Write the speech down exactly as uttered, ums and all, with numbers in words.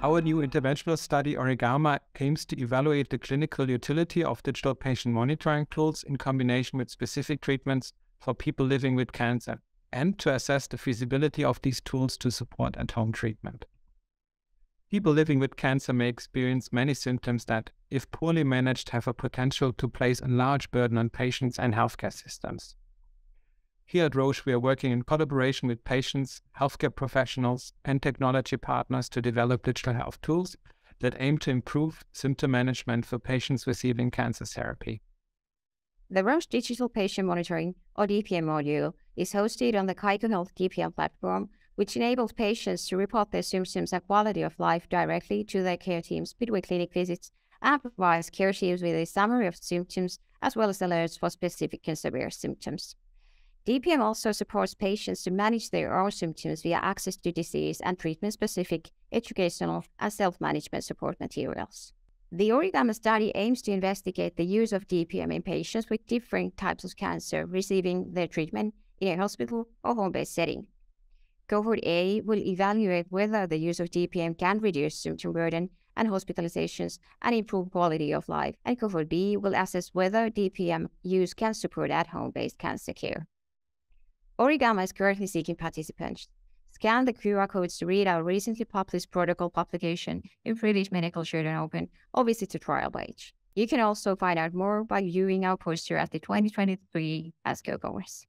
Our new interventional study, ORIGAMA, aims to evaluate the clinical utility of digital patient monitoring tools in combination with specific treatments for people living with cancer and to assess the feasibility of these tools to support at-home treatment. People living with cancer may experience many symptoms that, if poorly managed, have a potential to place a large burden on patients and healthcare systems. Here at Roche, we are working in collaboration with patients, healthcare professionals, and technology partners to develop digital health tools that aim to improve symptom management for patients receiving cancer therapy. The Roche Digital Patient Monitoring, or D P M module, is hosted on the Kaiko Health D P M platform, which enables patients to report their symptoms and quality of life directly to their care teams between clinic visits and provides care teams with a summary of symptoms as well as alerts for specific and severe symptoms. D P M also supports patients to manage their own symptoms via access to disease and treatment-specific educational and self-management support materials. The ORIGAMA study aims to investigate the use of D P M in patients with different types of cancer receiving their treatment in a hospital or home-based setting. Cohort A will evaluate whether the use of D P M can reduce symptom burden and hospitalizations and improve quality of life, and Cohort B will assess whether D P M use can support at-home-based cancer care. ORIGAMA is currently seeking participants. Scan the Q R codes to read our recently published protocol publication in British Medical Journal Open or visit the trial page. You can also find out more by viewing our poster at the twenty twenty-three ASCO Congress.